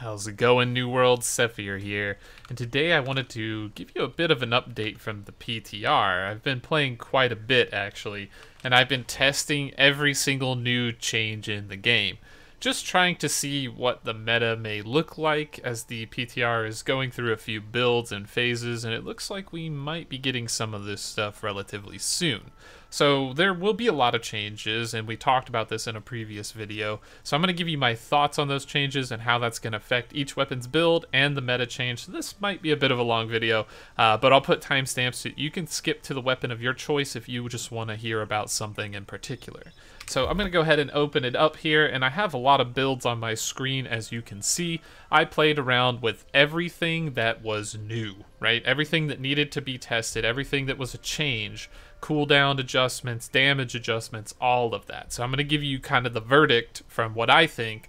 How's it going, New World? Sephir here, and today I wanted to give you a bit of an update from the PTR. I've been playing quite a bit, actually, and I've been testing every single new change in the game. Just trying to see what the meta may look like, as the PTR is going through a few builds and phases, and it looks like we might be getting some of this stuff relatively soon. So there will be a lot of changes, and we talked about this in a previous video. So I'm going to give you my thoughts on those changes and how that's going to affect each weapon's build and the meta change. So this might be a bit of a long video, but I'll put timestamps so you can skip to the weapon of your choice if you just want to hear about something in particular. So I'm going to go ahead and open it up here, and I have a lot of builds on my screen, as you can see. I played around with everything that was new, right? Everything that needed to be tested, everything that was a change. Cooldown adjustments, damage adjustments, all of that. So I'm going to give you kind of the verdict from what I think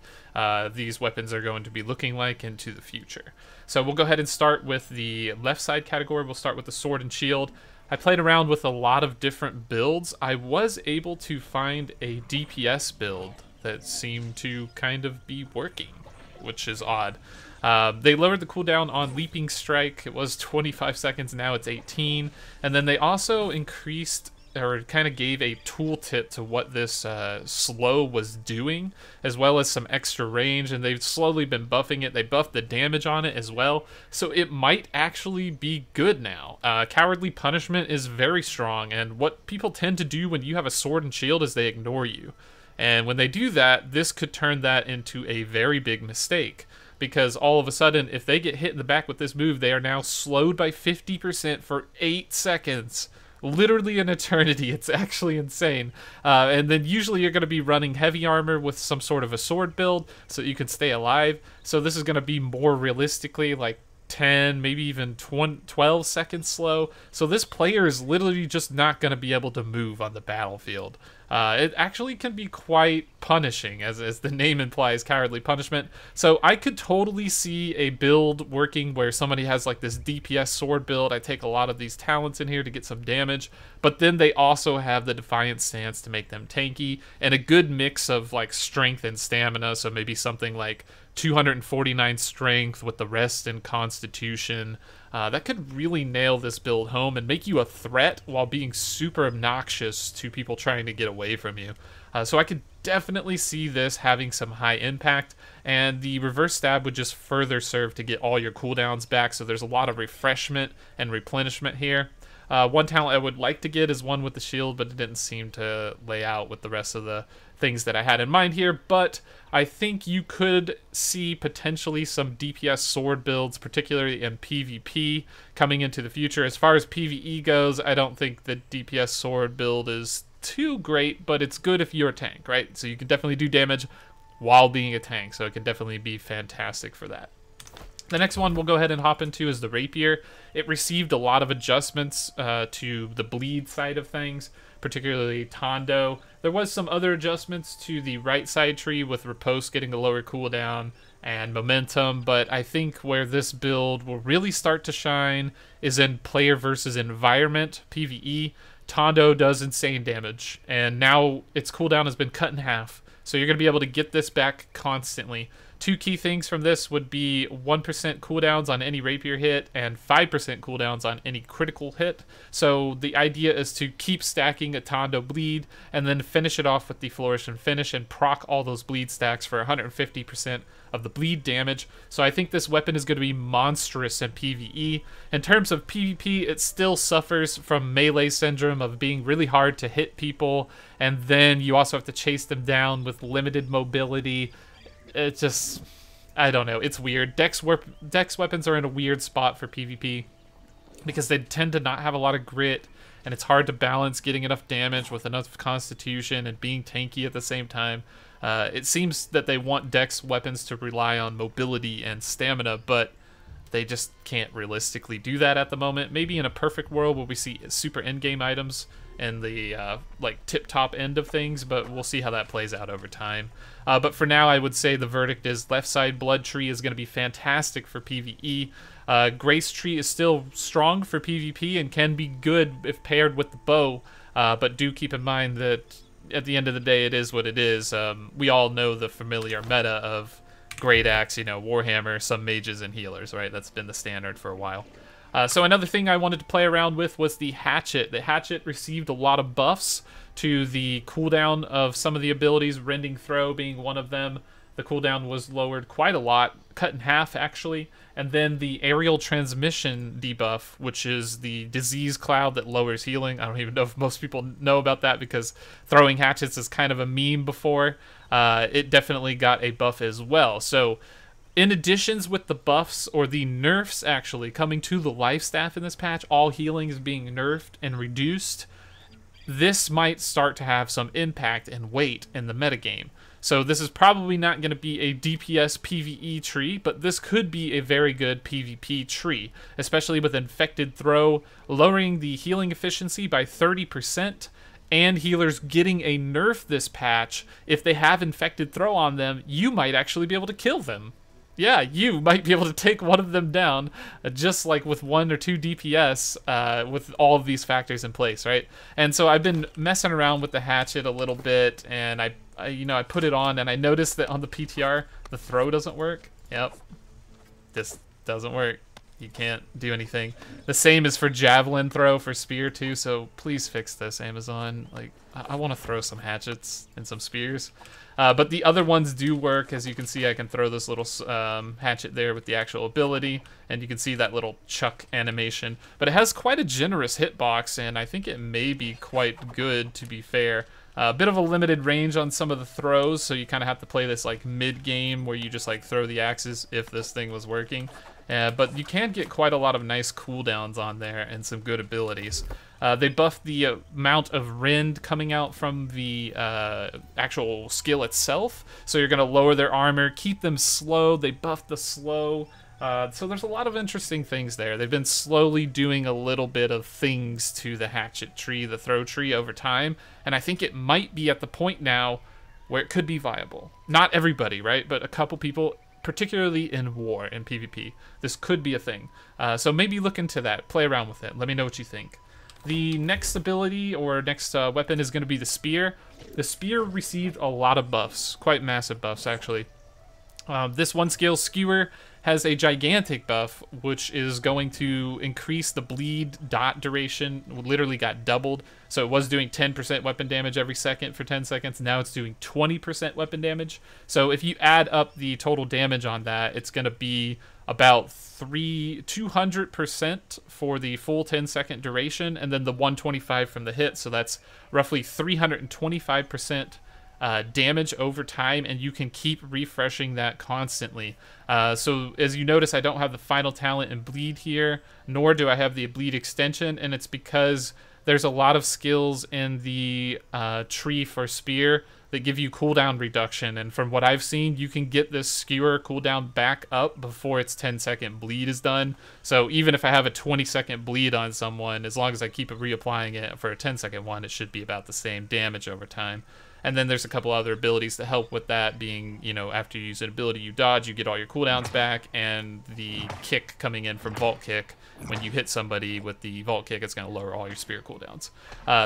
these weapons are going to be looking like into the future. So we'll go ahead and start with the left side category. We'll start with the sword and shield. I played around with a lot of different builds. I was able to find a DPS build that seemed to kind of be working, which is odd. They lowered the cooldown on Leaping Strike. It was 25 seconds, now it's 18. And then they also increased, or kind of gave a tooltip to what this slow was doing, as well as some extra range, and they've slowly been buffing it. They buffed the damage on it as well, so it might actually be good now. Cowardly Punishment is very strong, and what people tend to do when you have a sword and shield is they ignore you. And when they do that, this could turn that into a very big mistake, because all of a sudden, if they get hit in the back with this move, they are now slowed by 50% for 8 seconds. Literally an eternity. It's actually insane. And then usually you're going to be running heavy armor with some sort of a sword build so that you can stay alive. So this is going to be more realistically like 10, maybe even 12 seconds slow. So this player is literally just not going to be able to move on the battlefield. It actually can be quite punishing, as the name implies, Cowardly Punishment. So I could totally see a build working where somebody has like this DPS sword build. I take a lot of these talents in here to get some damage, but then they also have the Defiant Stance to make them tanky, and a good mix of like strength and stamina. So maybe something like 249 strength with the rest and constitution. That could really nail this build home and make you a threat while being super obnoxious to people trying to get away from you. So I could definitely see this having some high impact, and the reverse stab would just further serve to get all your cooldowns back, so there's a lot of refreshment and replenishment here. One talent I would like to get is one with the shield, but it didn't seem to lay out with the rest of the things that I had in mind here, but I think you could see potentially some DPS sword builds, particularly in PvP, coming into the future. As far as PvE goes, I don't think the DPS sword build is too great, but it's good if you're a tank, right? So you can definitely do damage while being a tank, so it can definitely be fantastic for that. The next one we'll go ahead and hop into is the rapier. It received a lot of adjustments to the bleed side of things, particularly Tondo. There was some other adjustments to the right side tree with Riposte getting a lower cooldown and momentum, but I think where this build will really start to shine is in player versus environment, PvE. Tondo does insane damage, and now its cooldown has been cut in half, so you're going to be able to get this back constantly. Two key things from this would be 1% cooldowns on any rapier hit and 5% cooldowns on any critical hit. So the idea is to keep stacking a Tondo bleed and then finish it off with the flourish and finish and proc all those bleed stacks for 150% of the bleed damage. So I think this weapon is going to be monstrous in PvE. In terms of PvP, it still suffers from melee syndrome of being really hard to hit people, and then you also have to chase them down with limited mobility. It's just, I don't know, it's weird. Dex weapons are in a weird spot for PvP because they tend to not have a lot of grit, and it's hard to balance getting enough damage with enough constitution and being tanky at the same time. It seems that they want Dex weapons to rely on mobility and stamina, but they just can't realistically do that at the moment. Maybe in a perfect world where we see super endgame items and the like tip-top end of things, but we'll see how that plays out over time. But for now, I would say the verdict is left side blood tree is going to be fantastic for PvE. Grace tree is still strong for PvP and can be good if paired with the bow, but do keep in mind that at the end of the day, it is what it is. We all know the familiar meta of Great Axe, you know, Warhammer, some mages and healers, right? That's been the standard for a while. So another thing I wanted to play around with was the Hatchet. The Hatchet received a lot of buffs to the cooldown of some of the abilities, Rending Throw being one of them. The cooldown was lowered quite a lot, cut in half actually. And then the Aerial Transmission debuff, which is the disease cloud that lowers healing. I don't even know if most people know about that because throwing hatchets is kind of a meme before. It definitely got a buff as well. So in additions with the buffs, or the nerfs actually, coming to the life staff in this patch, all healing is being nerfed and reduced. This might start to have some impact and weight in the metagame. So this is probably not going to be a DPS PvE tree, but this could be a very good PvP tree, especially with Infected Throw lowering the healing efficiency by 30%, and healers getting a nerf this patch. If they have Infected Throw on them, you might actually be able to kill them. Yeah, you might be able to take one of them down, just like with 1 or 2 DPS, with all of these factors in place, right? And so I've been messing around with the hatchet a little bit, and I put it on, and I noticed that on the PTR, the throw doesn't work. Yep, this doesn't work. You can't do anything. The same is for javelin throw for spear too. So please fix this, Amazon. Like, I want to throw some hatchets and some spears. But the other ones do work. As you can see, I can throw this little hatchet there with the actual ability, and you can see that little chuck animation. But it has quite a generous hitbox, and I think it may be quite good, to be fair. A bit of a limited range on some of the throws, so you kind of have to play this like mid-game where you just like throw the axes if this thing was working. But you can get quite a lot of nice cooldowns on there and some good abilities. They buffed the amount of rend coming out from the actual skill itself. So you're going to lower their armor, keep them slow. They buffed the slow. So there's a lot of interesting things there. They've been slowly doing a little bit of things to the hatchet tree, the throw tree over time. And I think it might be at the point now where it could be viable. Not everybody, right? But a couple people, particularly in war and PvP. This could be a thing. So maybe look into that. Play around with it. Let me know what you think. The next ability or next weapon is going to be the Spear. The Spear received a lot of buffs. Quite massive buffs, actually. This one skill, Skewer, has a gigantic buff, which is going to increase the bleed dot duration. It literally got doubled. So it was doing 10% weapon damage every second for 10 seconds. Now it's doing 20% weapon damage. So if you add up the total damage on that, it's going to be about 200% for the full 10-second duration, and then the 125 from the hit. So that's roughly 325%. Damage over time, and you can keep refreshing that constantly. So as you notice, I don't have the final talent and bleed here, nor do I have the bleed extension, and it's because there's a lot of skills in the tree for spear that give you cooldown reduction, and from what I've seen, you can get this Skewer cooldown back up before its 10-second bleed is done. So even if I have a 20-second bleed on someone, as long as I keep reapplying it for a 10-second one, it should be about the same damage over time. And then there's a couple other abilities to help with that, being, you know, after you use an ability, you dodge, you get all your cooldowns back, and the kick coming in from Vault Kick. When you hit somebody with the Vault Kick, it's going to lower all your spear cooldowns.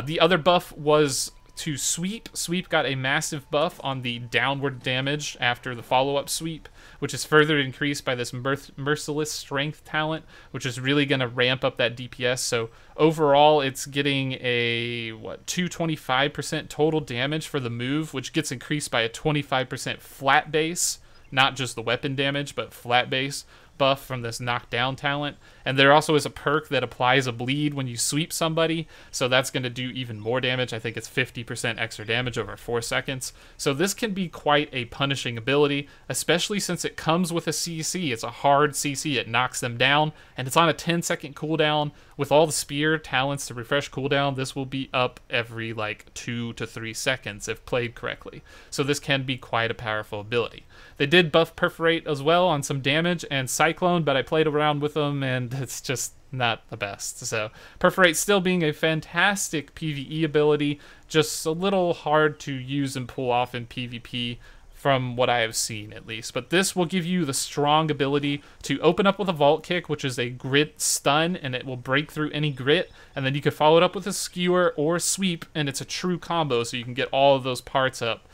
The other buff was to Sweep. Sweep got a massive buff on the downward damage after the follow-up sweep, which is further increased by this Merciless Strength talent, which is really going to ramp up that DPS. So overall, it's getting a, what, 225% total damage for the move, which gets increased by a 25% flat base, not just the weapon damage, but flat base buff from this knockdown talent. And there also is a perk that applies a bleed when you sweep somebody, so that's going to do even more damage. I think it's 50% extra damage over 4 seconds. So this can be quite a punishing ability, especially since it comes with a CC. It's a hard CC. It knocks them down, and it's on a 10-second cooldown. With all the spear talents to refresh cooldown, this will be up every like 2 to 3 seconds if played correctly. So this can be quite a powerful ability. They did buff Perforate as well on some damage and Cyclone, but I played around with them and it's just not the best. So Perforate still being a fantastic PvE ability, just a little hard to use and pull off in PvP from what I have seen, at least. But this will give you the strong ability to open up with a Vault Kick, which is a grit stun, and it will break through any grit. And then you can follow it up with a Skewer or Sweep, and it's a true combo, so you can get all of those parts up.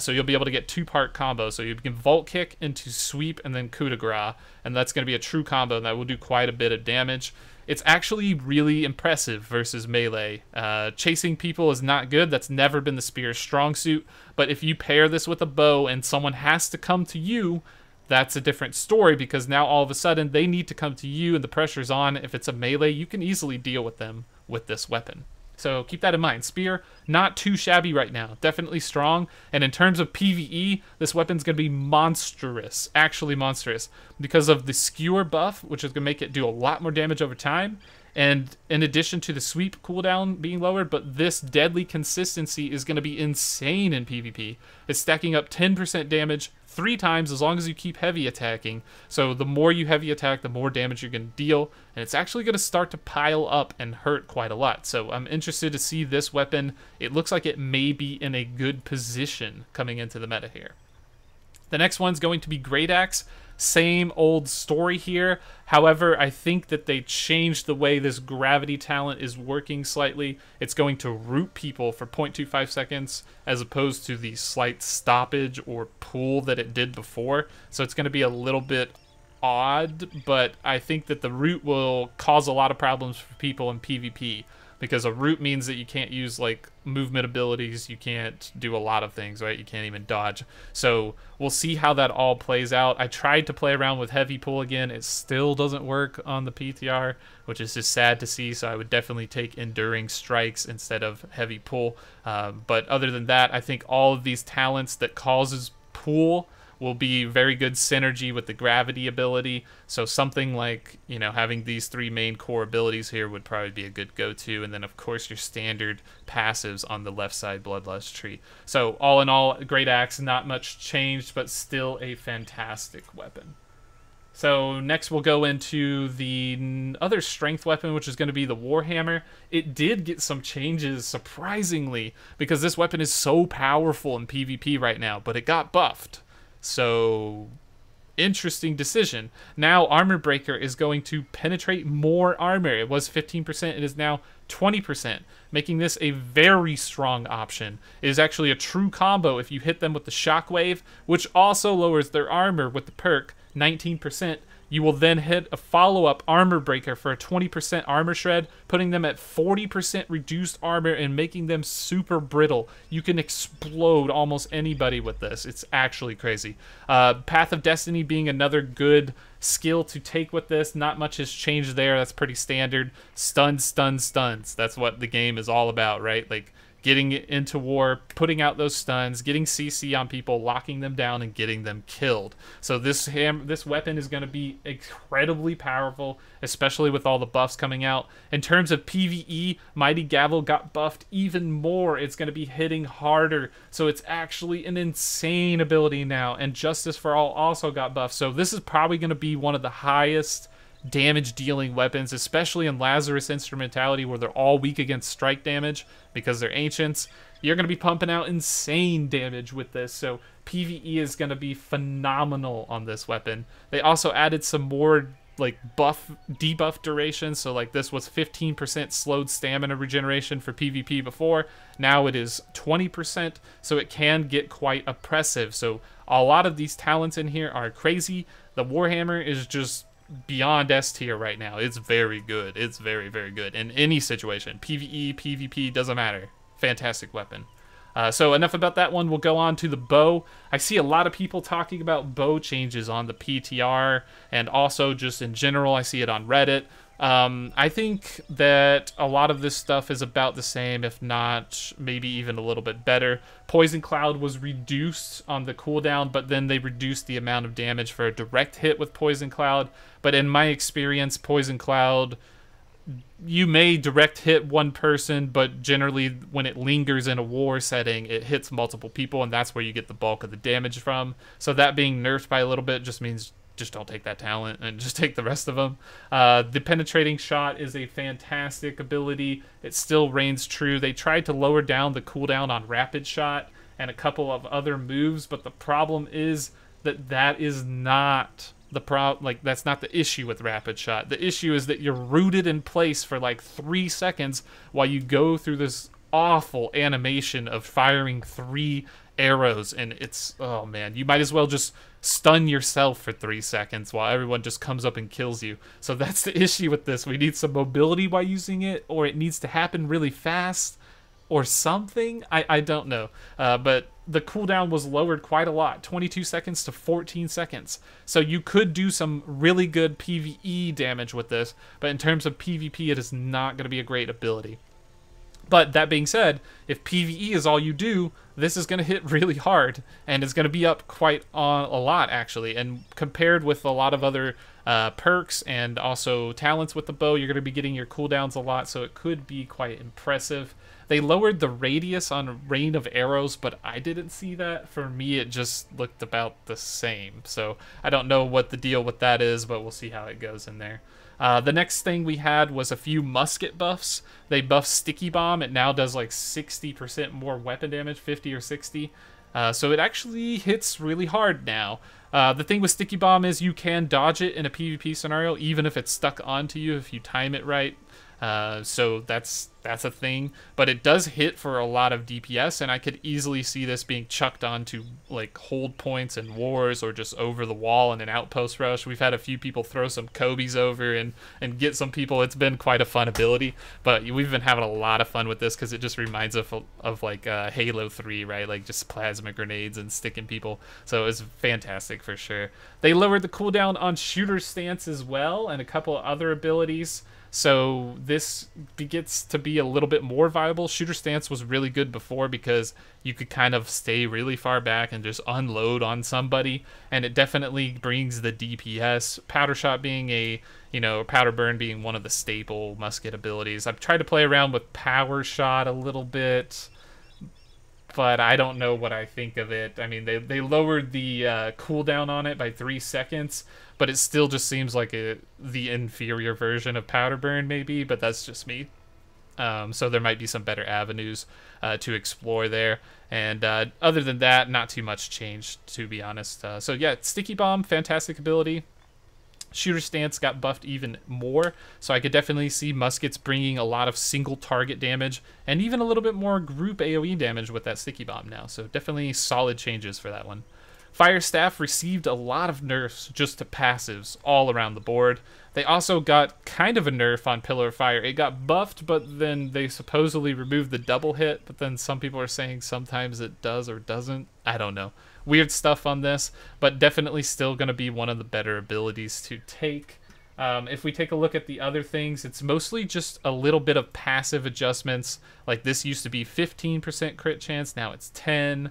So you'll be able to get two-part combo. So you can Vault Kick into Sweep and then Coup de Grace, and that's going to be a true combo, and that will do quite a bit of damage. It's actually really impressive versus melee. Chasing people is not good. That's never been the Spear's strong suit. But if you pair this with a bow and someone has to come to you, that's a different story, because now all of a sudden they need to come to you and the pressure's on. If it's a melee, you can easily deal with them with this weapon. So keep that in mind. Spear, not too shabby right now. Definitely strong. And in terms of PvE, this weapon's going to be monstrous. Actually monstrous. Because of the Skewer buff, which is going to make it do a lot more damage over time. And in addition to the Sweep cooldown being lowered, but this deadly consistency is going to be insane in PvP. It's stacking up 10% damage 3 times as long as you keep heavy attacking. So the more you heavy attack, the more damage you're going to deal. And it's actually going to start to pile up and hurt quite a lot. So I'm interested to see this weapon. It looks like it may be in a good position coming into the meta here. The next one's going to be Great Axe. Same old story here. However, I think that they changed the way this gravity talent is working slightly. It's going to root people for 0.25 seconds as opposed to the slight stoppage or pull that it did before. So it's going to be a little bit odd, but I think that the root will cause a lot of problems for people in PvP. Because a root means that you can't use, like, movement abilities. You can't do a lot of things, right? You can't even dodge. So we'll see how that all plays out. I tried to play around with Heavy Pull again. It still doesn't work on the PTR, which is just sad to see. So I would definitely take Enduring Strikes instead of Heavy Pull. But other than that, I think all of these talents that causes pull will be very good synergy with the gravity ability. So something like, you know, having these 3 main core abilities here would probably be a good go-to. And then, of course, your standard passives on the left side Bloodlust tree. So all in all, Great Axe, not much changed, but still a fantastic weapon. So next we'll go into the other strength weapon, which is going to be the Warhammer. It did get some changes, surprisingly, because this weapon is so powerful in PvP right now, but it got buffed. So, interesting decision. Now, Armor Breaker is going to penetrate more armor. It was 15%. It is now 20%, making this a very strong option. It is actually a true combo if you hit them with the Shockwave, which also lowers their armor with the perk, 19%. You will then hit a follow-up Armor Breaker for a 20% armor shred, putting them at 40% reduced armor and making them super brittle. You can explode almost anybody with this. It's actually crazy. Path of Destiny being another good skill to take with this. Not much has changed there. That's pretty standard. Stun, stun, stuns. That's what the game is all about, right? Like, getting into war, putting out those stuns, getting CC on people, locking them down, and getting them killed. So this weapon is going to be incredibly powerful, especially with all the buffs coming out. In terms of PvE, Mighty Gavel got buffed even more. It's going to be hitting harder, so it's actually an insane ability now. And Justice for All also got buffed, so this is probably going to be one of the highest damage dealing weapons, especially in Lazarus Instrumentality, where they're all weak against strike damage because they're ancients. You're going to be pumping out insane damage with this, so PvE is going to be phenomenal on this weapon. They also added some more, like, buff debuff duration. So, like, this was 15% slowed stamina regeneration for PvP before. Now it is 20%, so it can get quite oppressive. So a lot of these talents in here are crazy. The Warhammer is just beyond S tier right now. It's very good. It's very, very good in any situation. PvE, PvP, doesn't matter. Fantastic weapon. So enough about that one. We'll go on to the bow. I see a lot of people talking about bow changes on the PTR, and also just in general. I see it on Reddit. I think that a lot of this stuff is about the same, if not maybe even a little bit better. Poison Cloud was reduced on the cooldown, but then they reduced the amount of damage for a direct hit with Poison Cloud. But in my experience, Poison Cloud, you may direct hit one person, but generally when it lingers in a war setting, it hits multiple people, and that's where you get the bulk of the damage from. So that being nerfed by a little bit just means just don't take that talent and just take the rest of them. The Penetrating Shot is a fantastic ability. It still reigns true. They tried to lower down the cooldown on Rapid Shot and a couple of other moves, but the problem is that that is not the problem. Like, that's not the issue with Rapid Shot. The issue is that you're rooted in place for like 3 seconds while you go through this awful animation of firing 3 arrows, and it's, oh man, you might as well just stun yourself for 3 seconds while everyone just comes up and kills you. So that's the issue with this. We need some mobility by using it, or it needs to happen really fast or something. I don't know, but the cooldown was lowered quite a lot, 22 seconds to 14 seconds. So you could do some really good PvE damage with this, but in terms of PvP, it is not going to be a great ability. But that being said, if PvE is all you do, this is going to hit really hard, and it's going to be up quite a lot, actually. And compared with a lot of other perks and also talents with the bow, you're going to be getting your cooldowns a lot, so it could be quite impressive. They lowered the radius on rain of arrows, but I didn't see that. For me, it just looked about the same. So I don't know what the deal with that is, but we'll see how it goes in there. The next thing we had was a few musket buffs. They buffed Sticky Bomb. It now does like 60% more weapon damage, 50 or 60. So it actually hits really hard now. The thing with Sticky Bomb is you can dodge it in a PvP scenario, even if it's stuck onto you, if you time it right. So that's a thing. But it does hit for a lot of DPS, and I could easily see this being chucked onto like hold points and wars, or just over the wall in an outpost rush. We've had a few people throw some Kobes over and get some people. It's been quite a fun ability, but we've been having a lot of fun with this because it just reminds us of like Halo 3, right? Like just plasma grenades and sticking people. So it was fantastic for sure. They lowered the cooldown on Shooter Stance as well, and a couple other abilities. So this gets to be a little bit more viable. Shooter Stance was really good before because you could kind of stay really far back and just unload on somebody, and it definitely brings the DPS. Powder Shot being a, you know, Powder Burn being one of the staple musket abilities. I've tried to play around with Power Shot a little bit, but I don't know what I think of it. I mean, they lowered the cooldown on it by 3 seconds, but it still just seems like the inferior version of Powder Burn, maybe, but that's just me. So there might be some better avenues to explore there. And other than that, not too much changed, to be honest. So yeah, Sticky Bomb, fantastic ability. Shooter Stance got buffed even more, so I could definitely see muskets bringing a lot of single target damage and even a little bit more group AoE damage with that Sticky Bomb now. So definitely solid changes for that one. Fire Staff received a lot of nerfs just to passives all around the board. They also got kind of a nerf on Pillar of Fire. It got buffed, but then they supposedly removed the double hit, but then some people are saying sometimes it does or doesn't. I don't know. Weird stuff on this, but definitely still going to be one of the better abilities to take. If we take a look at the other things, it's mostly just a little bit of passive adjustments. Like this used to be 15% crit chance, now it's 10.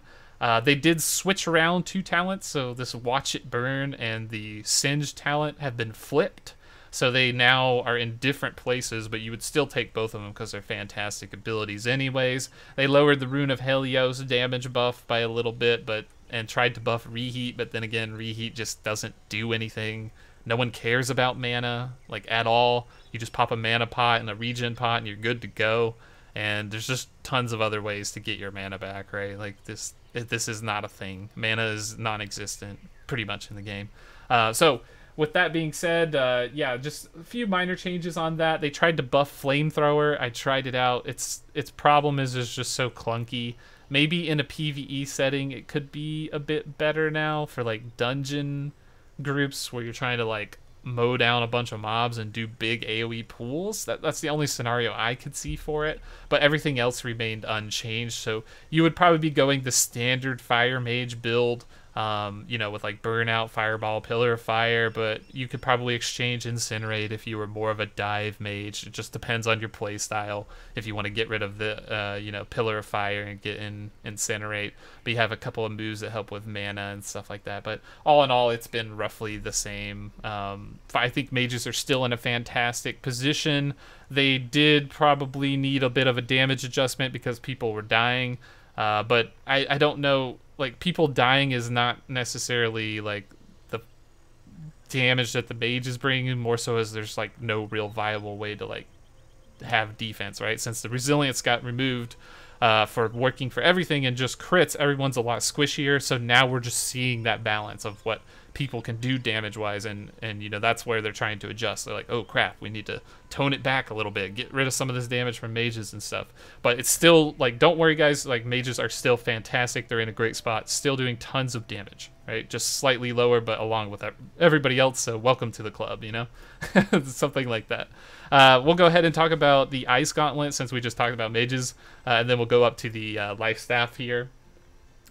They did switch around 2 talents, so this Watch It Burn and the Singe talent have been flipped. So they now are in different places, but you would still take both of them because they're fantastic abilities anyways. They lowered the Rune of Helios damage buff by a little bit, and tried to buff Reheat, but then again, Reheat just doesn't do anything. No one cares about mana, like, at all. You just pop a mana pot and a regen pot, and you're good to go. And there's just tons of other ways to get your mana back, right? Like, this is not a thing. Mana is non-existent, pretty much, in the game. So, with that being said, yeah, just a few minor changes on that. They tried to buff Flamethrower. I tried it out. Its problem is it's just so clunky. Maybe in a PvE setting, it could be a bit better now for, like, dungeon groups where you're trying to, like, mow down a bunch of mobs and do big AoE pools. That's the only scenario I could see for it, but everything else remained unchanged. So you would probably be going the standard Fire Mage build, you know, with, like, Burnout, Fireball, Pillar of Fire, but you could probably exchange Incinerate if you were more of a dive mage. It just depends on your play style. If you want to get rid of the, you know, Pillar of Fire and get in Incinerate, but you have a couple of moves that help with mana and stuff like that. But all in all, it's been roughly the same. I think mages are still in a fantastic position. They did probably need a bit of a damage adjustment because people were dying, but I don't know. Like, people dying is not necessarily, like, the damage that the mage is bringing, more so as there's, like, no real viable way to, like, have defense, right? Since the resilience got removed, for working for everything and just crits, everyone's a lot squishier. So now we're just seeing that balance of what people can do damage-wise, and you know, that's where they're trying to adjust. They're like, oh crap, we need to tone it back a little bit, get rid of some of this damage from mages and stuff. But it's still, like, don't worry guys, like, mages are still fantastic, they're in a great spot, still doing tons of damage, right? Just slightly lower, but along with everybody else, so welcome to the club, you know? Something like that. We'll go ahead and talk about the Ice Gauntlet, since we just talked about mages, and then we'll go up to the Life Staff here.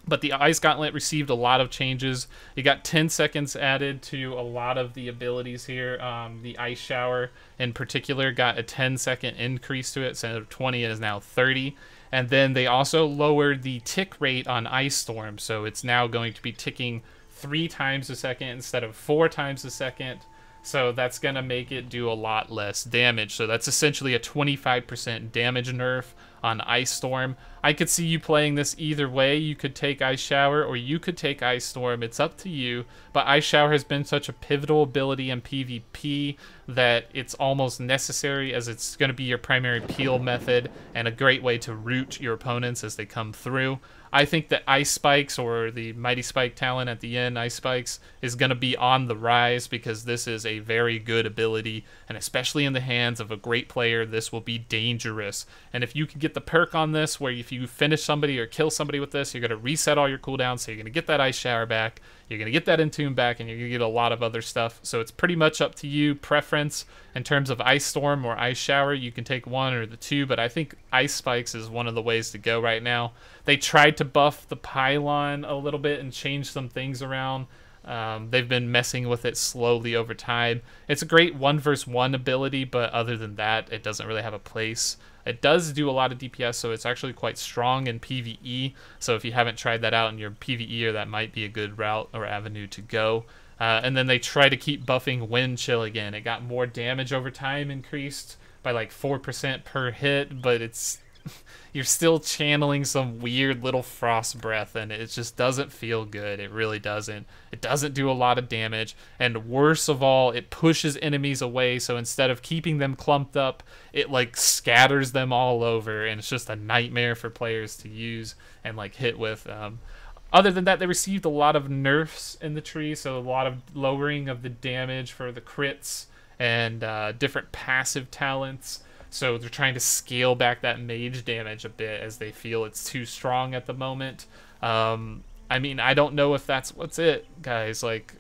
But the Ice Gauntlet received a lot of changes. It got 10 seconds added to a lot of the abilities here. The Ice Shower in particular got a 10-second increase to it. Instead of 20, it is now 30. And then they also lowered the tick rate on Ice Storm. So it's now going to be ticking 3 times a second instead of 4 times a second. So that's going to make it do a lot less damage. So that's essentially a 25% damage nerf on Ice Storm. I could see you playing this either way. You could take Ice Shower or you could take Ice Storm. It's up to you. But Ice Shower has been such a pivotal ability in PvP that it's almost necessary, as it's going to be your primary peel method and a great way to root your opponents as they come through. I think that Ice Spikes, or the Mighty Spike talent at the end, Ice Spikes, is going to be on the rise because this is a very good ability, and especially in the hands of a great player, this will be dangerous. And if you can get the perk on this, where if you finish somebody or kill somebody with this, you're going to reset all your cooldowns, so you're going to get that Ice Shower back, you're going to get that Entomb back, and you're going to get a lot of other stuff. So it's pretty much up to you, preference, in terms of Ice Storm or Ice Shower. You can take one or the two, but I think Ice Spikes is one of the ways to go right now. They tried to buff the Pylon a little bit and change some things around. They've been messing with it slowly over time. It's a great 1v1 ability, but other than that, it doesn't really have a place. It does do a lot of DPS, so it's actually quite strong in PvE. So if you haven't tried that out in your PvE, that might be a good route or avenue to go. And then they try to keep buffing Wind Chill again. It got more damage over time, increased by like 4% per hit, but it's you're still channeling some weird little frost breath, and it just doesn't feel good. It really doesn't. It doesn't do a lot of damage, and worst of all, it pushes enemies away. So instead of keeping them clumped up, it like scatters them all over, and it's just a nightmare for players to use and like hit with. Other than that, they received a lot of nerfs in the tree, so a lot of lowering of the damage for the crits and different passive talents. So they're trying to scale back that mage damage a bit as they feel it's too strong at the moment. I mean, I don't know if that's what's it, guys. Like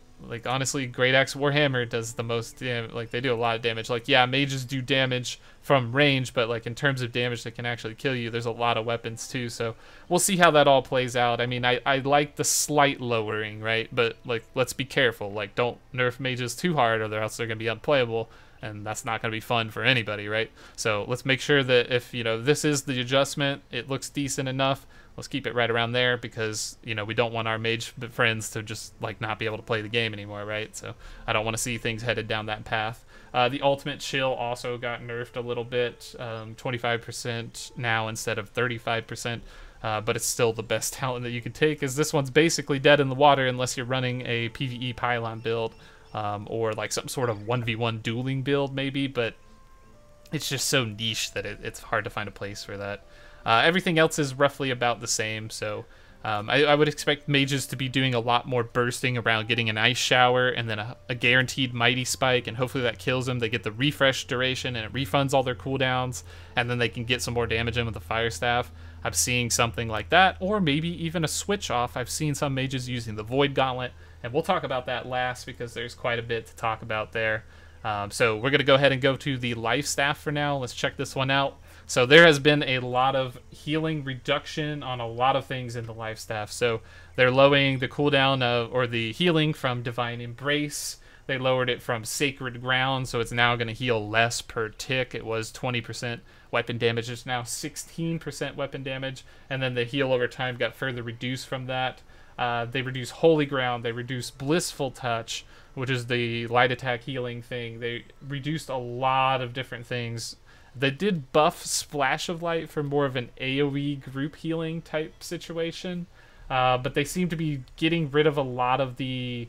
honestly, Great Axe Warhammer does the most damage. Like, they do a lot of damage. Like, yeah, mages do damage from range, but like in terms of damage that can actually kill you, there's a lot of weapons too. So we'll see how that all plays out. I mean, I like the slight lowering, right? But like, let's be careful. Like, don't nerf mages too hard, or else they're gonna be unplayable. And that's not going to be fun for anybody, right? So let's make sure that if, you know, this is the adjustment, it looks decent enough. Let's keep it right around there because, you know, we don't want our mage friends to just, like, not be able to play the game anymore, right? So I don't want to see things headed down that path. The ultimate chill also got nerfed a little bit, 25% now instead of 35%. But it's still the best talent that you can take, as this one's basically dead in the water unless you're running a PvE Pylon build. Or like some sort of 1v1 dueling build maybe, but it's just so niche that it's hard to find a place for that. Everything else is roughly about the same, so I would expect mages to be doing a lot more bursting around getting an Ice Shower and then a guaranteed Mighty Spike, and hopefully that kills them. They get the refresh duration and it refunds all their cooldowns, and then they can get some more damage in with the Fire Staff. I'm seeing something like that, or maybe even a switch off. I've seen some mages using the Void Gauntlet, and we'll talk about that last because there's quite a bit to talk about there. So we're going to go ahead and go to the Life Staff for now. Let's check this one out. So there has been a lot of healing reduction on a lot of things in the Life Staff. So they're lowering the cooldown of, or the healing from Divine Embrace. They lowered it from Sacred Ground, so it's now going to heal less per tick. It was 20% weapon damage. It's now 16% weapon damage. And then the heal over time got further reduced from that. They reduce Holy Ground, they reduce Blissful Touch, which is the light attack healing thing. They reduced a lot of different things. They did buff Splash of Light for more of an AoE group healing type situation, but they seem to be getting rid of a lot of the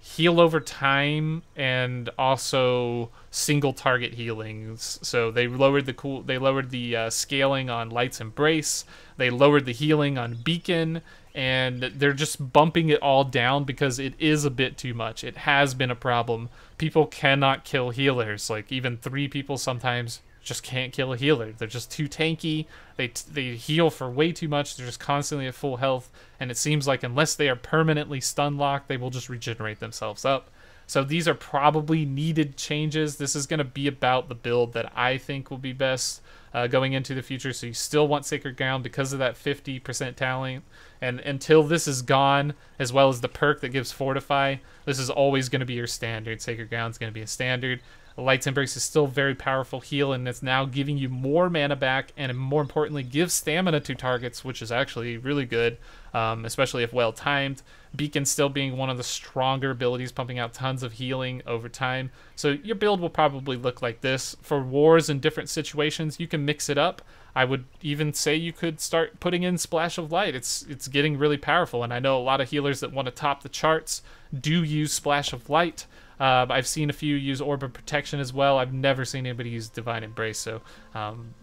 heal over time and also single target healings. So they lowered the scaling on Light's Embrace. They lowered the healing on Beacon, and they're just bumping it all down because it is a bit too much. It has been a problem. People cannot kill healers. Like, even 3 people sometimes just can't kill a healer. They're just too tanky. They heal for way too much. They're just constantly at full health, and it seems like unless they are permanently stun locked, they will just regenerate themselves up. So these are probably needed changes. This is going to be about the build that I think will be best going into the future. So you still want Sacred Ground because of that 50% talent. And until this is gone, as well as the perk that gives Fortify, this is always going to be your standard. Sacred Ground is going to be a standard. Light's Embrace is still very powerful heal, and it's now giving you more mana back, and more importantly, gives stamina to targets, which is actually really good, especially if well-timed. Beacon still being one of the stronger abilities, pumping out tons of healing over time. So your build will probably look like this. For wars and different situations, you can mix it up. I would even say you could start putting in Splash of Light. It's getting really powerful, and I know a lot of healers that want to top the charts do use Splash of Light. I've seen a few use Orb of Protection as well. I've never seen anybody use Divine Embrace, so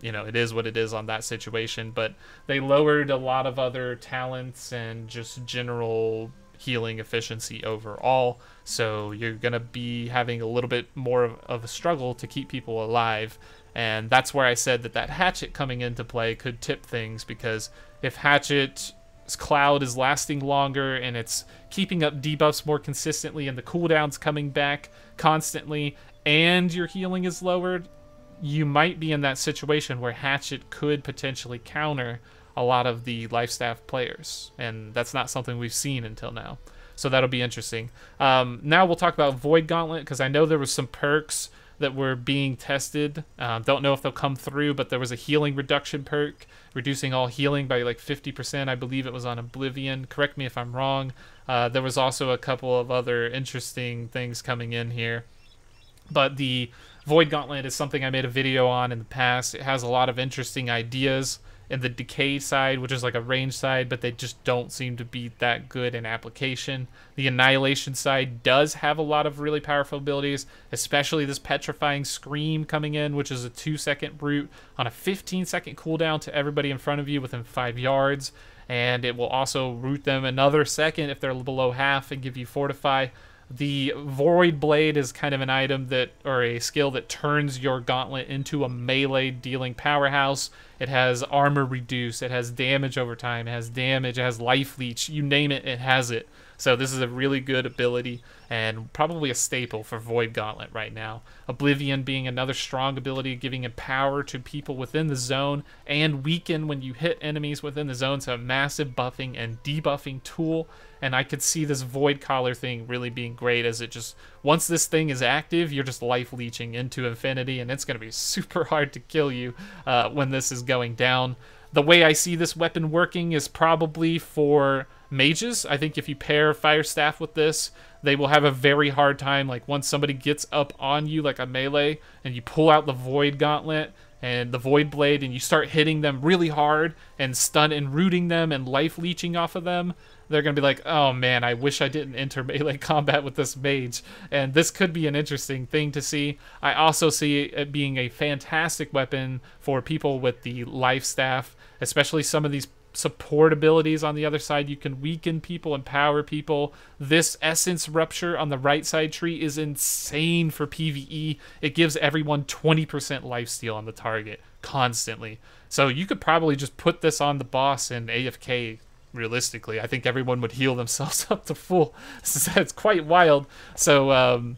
you know, it is what it is on that situation. But they lowered a lot of other talents and just general healing efficiency overall, so you're gonna be having a little bit more of a struggle to keep people alive. And that's where I said that that Hatchet coming into play could tip things, because if Hatchet Cloud is lasting longer and it's keeping up debuffs more consistently and the cooldown's coming back constantly and your healing is lowered, you might be in that situation where Hatchet could potentially counter a lot of the Lifestaff players, and that's not something we've seen until now, so that'll be interesting. Now we'll talk about Void Gauntlet, because I know there was some perks that were being tested. Don't know if they'll come through, but there was a healing reduction perk, reducing all healing by like 50%. I believe it was on Oblivion. Correct me if I'm wrong. There was also a couple of other interesting things coming in here. But the Void Gauntlet is something I made a video on in the past. It has a lot of interesting ideas in the Decay side, which is like a range side, but they just don't seem to be that good in application. The Annihilation side does have a lot of really powerful abilities, especially this Petrifying Scream coming in, which is a 2-second brute on a 15-second cooldown to everybody in front of you within 5 yards, and it will also root them another second if they're below half and give you Fortify. The Void Blade is kind of an item that, or a skill that turns your gauntlet into a melee dealing powerhouse. It has armor reduce, it has damage over time, it has damage, it has life leech, you name it, it has it. So this is a really good ability and probably a staple for Void Gauntlet right now. Oblivion being another strong ability, giving empower to people within the zone and weaken when you hit enemies within the zone. So a massive buffing and debuffing tool. And I could see this Void Collar thing really being great, as it just, once this thing is active, you're just life leeching into infinity, and it's going to be super hard to kill you when this is going down. The way I see this weapon working is probably for mages. I think if you pair Firestaff with this, they will have a very hard time. Like, once somebody gets up on you like a melee and you pull out the Void Gauntlet and the Void Blade and you start hitting them really hard and stun and rooting them and life leeching off of them, they're going to be like, oh man, I wish I didn't enter melee combat with this mage. And this could be an interesting thing to see. I also see it being a fantastic weapon for people with the Lifestaff, especially some of these support abilities on the other side. You can weaken people, empower people. This Essence Rupture on the right side tree is insane for PvE. It gives everyone 20% lifesteal on the target constantly. So you could probably just put this on the boss and AFK. Realistically, I think everyone would heal themselves up to full. It's quite wild. So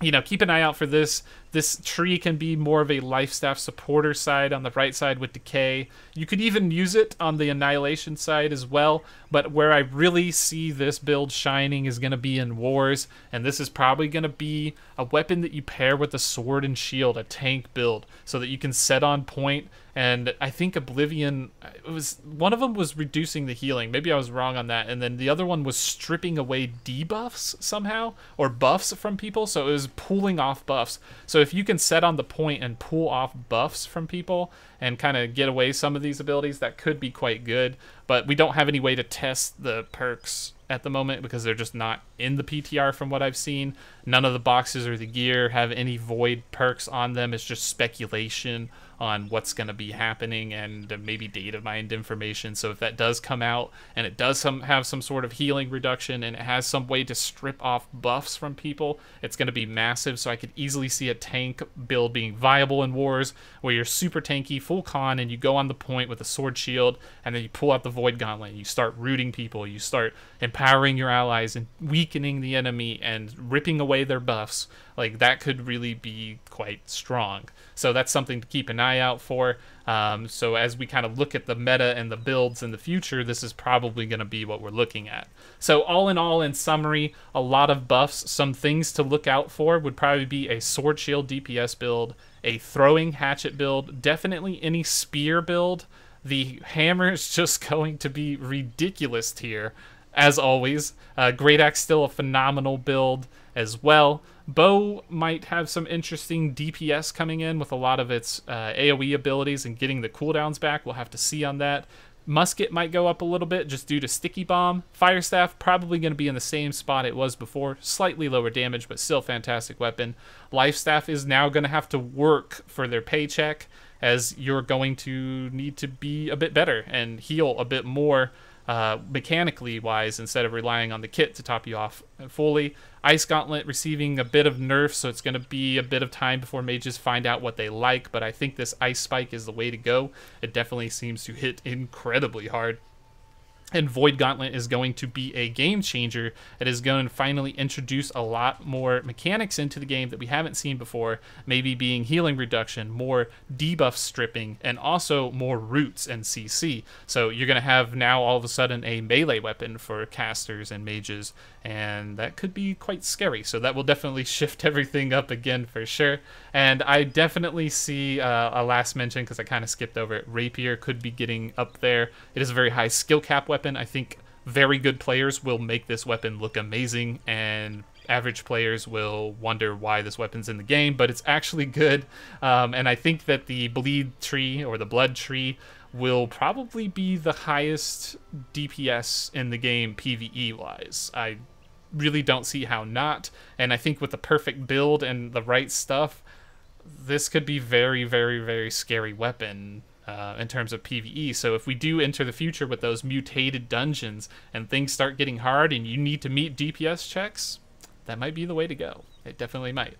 you know, keep an eye out for this. This tree can be more of a Lifestaff supporter side on the right side with Decay. You could even use it on the Annihilation side as well, but where I really see this build shining is going to be in Wars, and this is probably going to be a weapon that you pair with a Sword and Shield, a tank build, so that you can set on point. And I think Oblivion, it was one of them was reducing the healing. Maybe I was wrong on that. And then the other one was stripping away debuffs somehow, or buffs from people, so it was pulling off buffs. So if you can set on the point and pull off buffs from people and kind of get away some of these abilities, that could be quite good. But we don't have any way to test the perks at the moment because they're just not in the PTR from what I've seen. None of the boxes or the gear have any void perks on them. It's just speculation on what's going to be happening and maybe data mined information. So if that does come out and it does have some sort of healing reduction and it has some way to strip off buffs from people, it's going to be massive. So I could easily see a tank build being viable in wars where you're super tanky, full con, and you go on the point with a sword shield and then you pull out the Void Gauntlet and you start rooting people. You start empowering your allies and weakening the enemy and ripping away their buffs. Like, that could really be quite strong. So that's something to keep an eye out for. So as we kind of look at the meta and the builds in the future, this is probably going to be what we're looking at. So all in all, in summary, a lot of buffs. Some things to look out for would probably be a sword shield DPS build, a throwing hatchet build, definitely any spear build. The hammer is just going to be ridiculous here, as always. Great Axe still a phenomenal build as well. Bow might have some interesting DPS coming in with a lot of its AoE abilities and getting the cooldowns back. We'll have to see on that. Musket might go up a little bit just due to Sticky Bomb. Firestaff probably going to be in the same spot it was before. Slightly lower damage, but still fantastic weapon. Lifestaff is now going to have to work for their paycheck, as you're going to need to be a bit better and heal a bit more mechanically wise instead of relying on the kit to top you off fully. Ice Gauntlet receiving a bit of nerf, so it's going to be a bit of time before mages find out what they like, but I think this Ice Spike is the way to go. It definitely seems to hit incredibly hard. And Void Gauntlet is going to be a game changer. It is going to finally introduce a lot more mechanics into the game that we haven't seen before, maybe being healing reduction, more debuff stripping, and also more roots and CC. So you're going to have now all of a sudden a melee weapon for casters and mages, and that could be quite scary. So that will definitely shift everything up again for sure. And I definitely see a last mention, because I kind of skipped over it. Rapier could be getting up there. It is a very high skill cap weapon. I think very good players will make this weapon look amazing, and average players will wonder why this weapon's in the game, but it's actually good. And I think that the bleed tree or the blood tree will probably be the highest DPS in the game PvE wise. I really don't see how not, and I think with the perfect build and the right stuff, this could be very, very, very scary weapon in terms of PvE. So if we do enter the future with those mutated dungeons and things start getting hard and you need to meet DPS checks, that might be the way to go. It definitely might.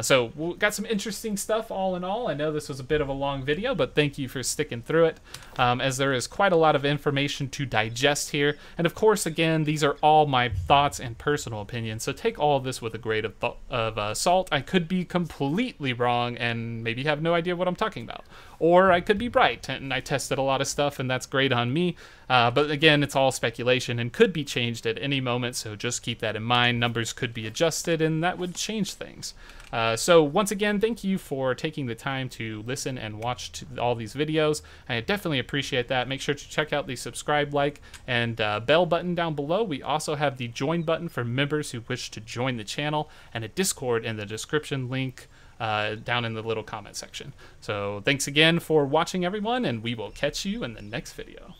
So we got some interesting stuff all in all. I know this was a bit of a long video, but thank you for sticking through it, as there is quite a lot of information to digest here. And of course, again, these are all my thoughts and personal opinions, so take all of this with a grain of salt. I could be completely wrong and maybe have no idea what I'm talking about. Or I could be right, and I tested a lot of stuff, and that's great on me. But again, it's all speculation and could be changed at any moment, so just keep that in mind. Numbers could be adjusted, and that would change things. So once again, thank you for taking the time to listen and watch all these videos. I definitely appreciate that. Make sure to check out the subscribe, like, and bell button down below. We also have the join button for members who wish to join the channel, and a Discord in the description link down in the little comment section. So thanks again for watching, everyone, and we will catch you in the next video.